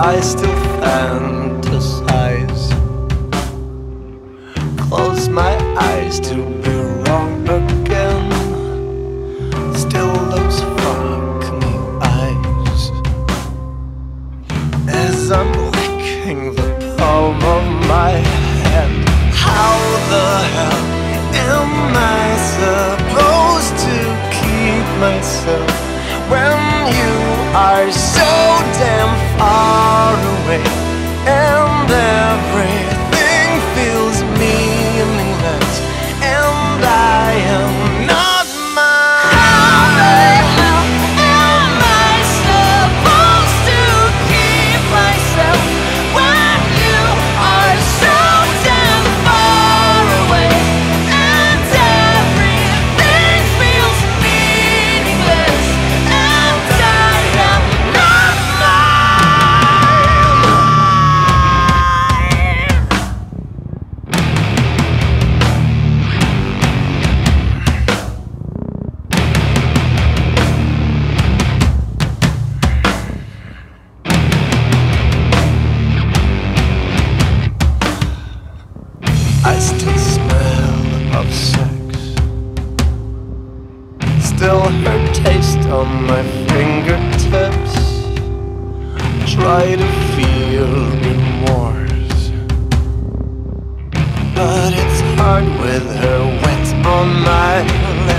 I still fantasize. Close my eyes to be wrong again. Still those fucking eyes. As I'm licking the palm of my hand, how the hell am I supposed to keep myself when you are so damn far away and everything feels meaningless and I am still her taste on my fingertips. Try to feel remorse, but it's hard with her wet on my lips.